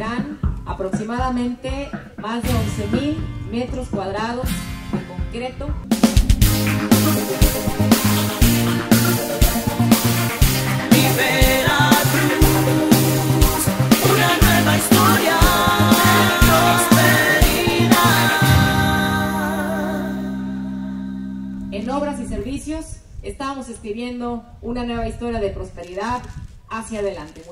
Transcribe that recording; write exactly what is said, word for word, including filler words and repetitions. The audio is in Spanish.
serán aproximadamente más de once mil metros cuadrados de concreto. En obras y servicios estamos escribiendo una nueva historia de prosperidad hacia adelante.